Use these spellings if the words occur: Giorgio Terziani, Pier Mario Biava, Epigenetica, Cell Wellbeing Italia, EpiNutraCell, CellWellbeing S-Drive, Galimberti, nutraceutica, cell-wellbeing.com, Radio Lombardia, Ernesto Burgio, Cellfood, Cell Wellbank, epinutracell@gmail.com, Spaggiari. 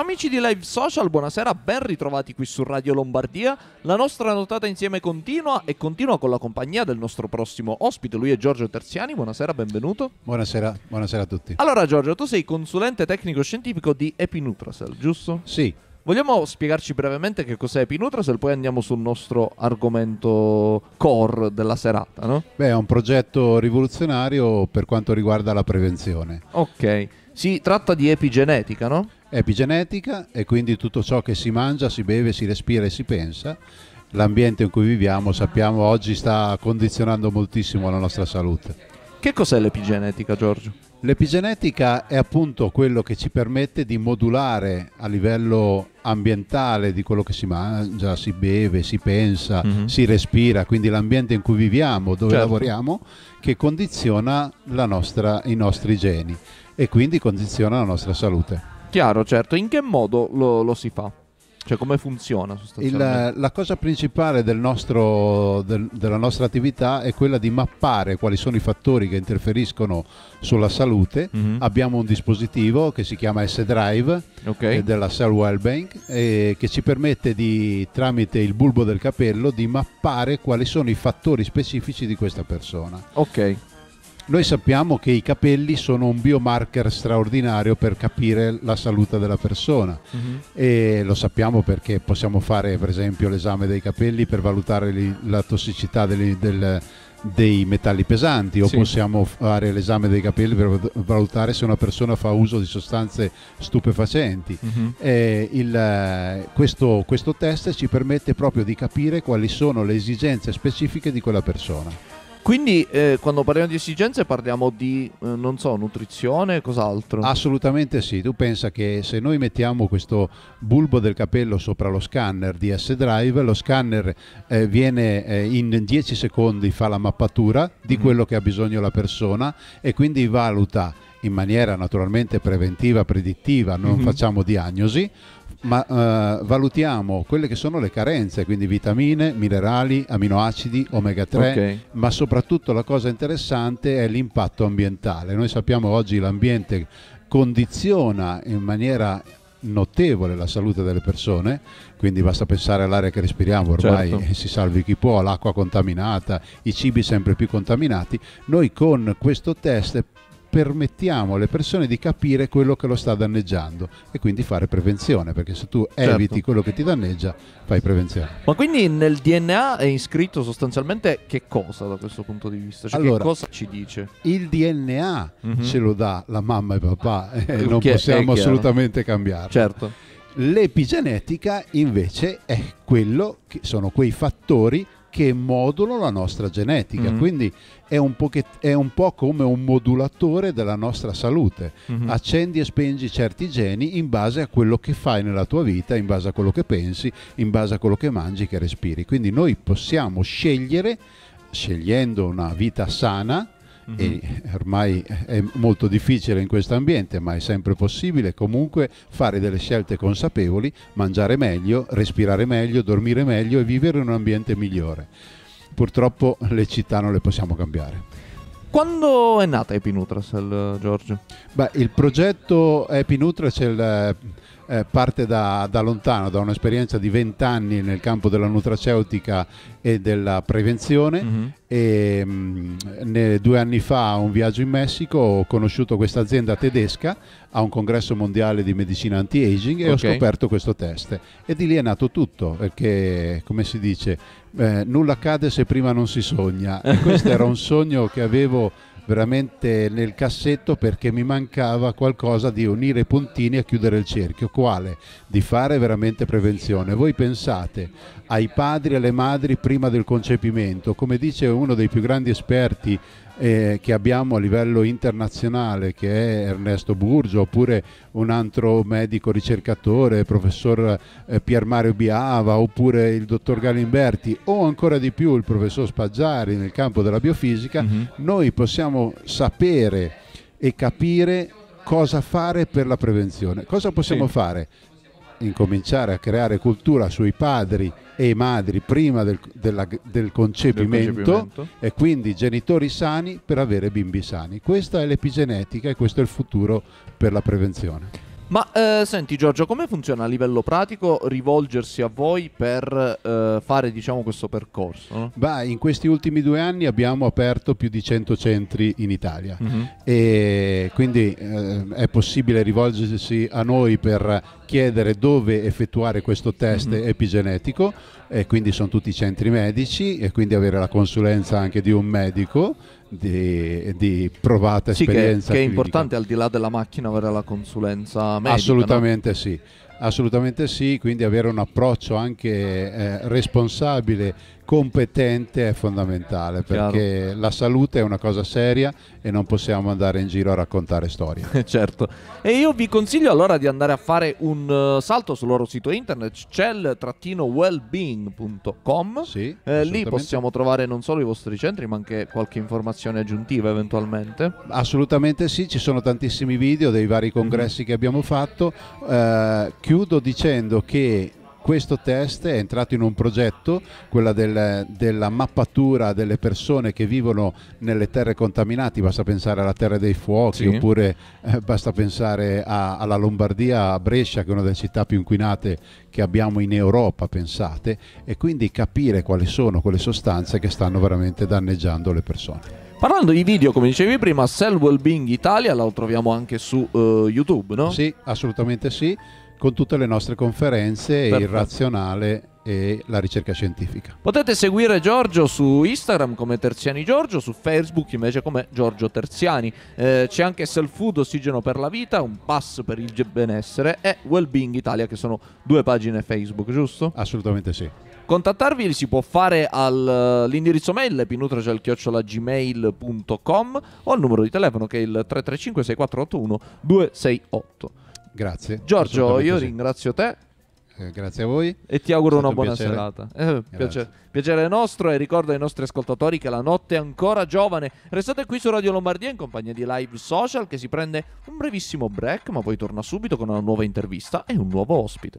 Amici di Live Social, buonasera, ben ritrovati qui su Radio Lombardia. La nostra notata insieme continua e continua con la compagnia del nostro prossimo ospite. Lui è Giorgio Terziani, buonasera, benvenuto. Buonasera, buonasera a tutti. Allora Giorgio, tu sei consulente tecnico-scientifico di EpiNutracell, giusto? Sì. Vogliamo spiegarci brevemente che cos'è EpiNutracell, poi andiamo sul nostro argomento core della serata, no? Beh, è un progetto rivoluzionario per quanto riguarda la prevenzione. Ok, si tratta di epigenetica, no? Epigenetica, e quindi tutto ciò che si mangia, si beve, si respira e si pensa. L'ambiente in cui viviamo, sappiamo, oggi sta condizionando moltissimo la nostra salute. Che cos'è l'epigenetica, Giorgio? L'epigenetica è appunto quello che ci permette di modulare a livello ambientale di quello che si mangia, si beve, si pensa, si respira, quindi l'ambiente in cui viviamo, dove lavoriamo, che condiziona la nostra, i nostri geni e quindi condiziona la nostra salute. Chiaro, certo. In che modo lo si fa? Cioè, come funziona sostanzialmente? La cosa principale della nostra attività è quella di mappare quali sono i fattori che interferiscono sulla salute. Abbiamo un dispositivo che si chiama S-Drive, della Cell Wellbank, che ci permette di, tramite il bulbo del capello, di mappare quali sono i fattori specifici di questa persona. Ok. Noi sappiamo che i capelli sono un biomarker straordinario per capire la salute della persona e lo sappiamo perché possiamo fare per esempio l'esame dei capelli per valutare la tossicità dei metalli pesanti, o possiamo fare l'esame dei capelli per valutare se una persona fa uso di sostanze stupefacenti. Questo test ci permette proprio di capire quali sono le esigenze specifiche di quella persona. Quindi quando parliamo di esigenze parliamo di, non so, nutrizione, cos'altro? Assolutamente sì, tu pensa che se noi mettiamo questo bulbo del capello sopra lo scanner di S-Drive, lo scanner viene in 10 secondi, fa la mappatura di quello che ha bisogno la persona e quindi valuta in maniera naturalmente preventiva, predittiva, non facciamo diagnosi, ma valutiamo quelle che sono le carenze, quindi vitamine, minerali, aminoacidi, omega 3, ma soprattutto la cosa interessante è l'impatto ambientale. Noi sappiamo oggi l'ambiente condiziona in maniera notevole la salute delle persone, quindi basta pensare all'aria che respiriamo, ormai si salvi chi può, l'acqua contaminata, i cibi sempre più contaminati. Noi con questo test permettiamo alle persone di capire quello che lo sta danneggiando e quindi fare prevenzione, perché se tu eviti quello che ti danneggia fai prevenzione. Ma quindi nel DNA è iscritto sostanzialmente che cosa da questo punto di vista? Cioè, allora, che cosa ci dice? Il DNA ce lo dà la mamma e papà e non possiamo assolutamente cambiarlo. Certo. L'epigenetica invece è quello che sono quei fattori che modulano la nostra genetica, quindi è un po' come un modulatore della nostra salute. Accendi e spengi certi geni in base a quello che fai nella tua vita, in base a quello che pensi, in base a quello che mangi, che respiri. Quindi noi possiamo scegliere, scegliendo una vita sana, e ormai è molto difficile in questo ambiente, ma è sempre possibile comunque fare delle scelte consapevoli, mangiare meglio, respirare meglio, dormire meglio e vivere in un ambiente migliore. Purtroppo le città non le possiamo cambiare. Quando è nata EpiNutracell, Giorgio? Beh, il progetto EpiNutracell parte da lontano, da un'esperienza di 20 anni nel campo della nutraceutica e della prevenzione. E, 2 anni fa, a un viaggio in Messico, ho conosciuto questa azienda tedesca a un congresso mondiale di medicina anti-aging e ho scoperto questo test. E di lì è nato tutto, perché, come si dice, nulla accade se prima non si sogna. E questo era un sogno che avevo veramente nel cassetto, perché mi mancava qualcosa di unire i puntini e chiudere il cerchio, quale? Di fare veramente prevenzione. Voi pensate ai padri e alle madri prima del concepimento, come dice uno dei più grandi esperti che abbiamo a livello internazionale, che è Ernesto Burgio, oppure un altro medico ricercatore, professor Pier Mario Biava, oppure il dottor Galimberti, o ancora di più il professor Spaggiari nel campo della biofisica. Noi possiamo sapere e capire cosa fare per la prevenzione. Cosa possiamo fare? Incominciare a creare cultura sui padri e madri prima del concepimento e quindi genitori sani per avere bimbi sani. Questa è l'epigenetica e questo è il futuro per la prevenzione. Ma senti Giorgio, come funziona a livello pratico rivolgersi a voi per fare, diciamo, questo percorso? No? Beh, in questi ultimi 2 anni abbiamo aperto più di 100 centri in Italia, e quindi è possibile rivolgersi a noi per chiedere dove effettuare questo test epigenetico, e quindi sono tutti centri medici, e quindi avere la consulenza anche di un medico di provata esperienza che è clinica. Importante, al di là della macchina, avere la consulenza medica. Assolutamente, no? Sì. Assolutamente sì, quindi avere un approccio anche responsabile, competente è fondamentale, perché la salute è una cosa seria e non possiamo andare in giro a raccontare storie. Certo, e io vi consiglio allora di andare a fare un salto sul loro sito internet cell-wellbeing.com. Sì, lì possiamo trovare non solo i vostri centri, ma anche qualche informazione aggiuntiva eventualmente. Assolutamente sì, ci sono tantissimi video dei vari congressi che abbiamo fatto. Chiudo dicendo che questo test è entrato in un progetto, quella della mappatura delle persone che vivono nelle terre contaminate. Basta pensare alla Terra dei Fuochi, oppure basta pensare alla Lombardia, a Brescia, che è una delle città più inquinate che abbiamo in Europa, pensate, e quindi capire quali sono quelle sostanze che stanno veramente danneggiando le persone. Parlando di video, come dicevi prima, Cell Wellbeing Italia la troviamo anche su YouTube, no? Sì, assolutamente sì, con tutte le nostre conferenze, il razionale e la ricerca scientifica. Potete seguire Giorgio su Instagram come Terziani Giorgio, su Facebook invece come Giorgio Terziani. C'è anche Cellfood, ossigeno per la vita, un pass per il benessere, e Wellbeing Italia, che sono 2 pagine Facebook, giusto? Assolutamente sì. Contattarvi si può fare all'indirizzo mail epinutracell@gmail.com o al numero di telefono che è il 335 6481 268. Grazie Giorgio, io ringrazio te. Grazie a voi. E ti auguro una buona serata. Piacere nostro, e ricordo ai nostri ascoltatori che la notte è ancora giovane. Restate qui su Radio Lombardia in compagnia di Live Social, che si prende un brevissimo break, ma poi torna subito con una nuova intervista e un nuovo ospite.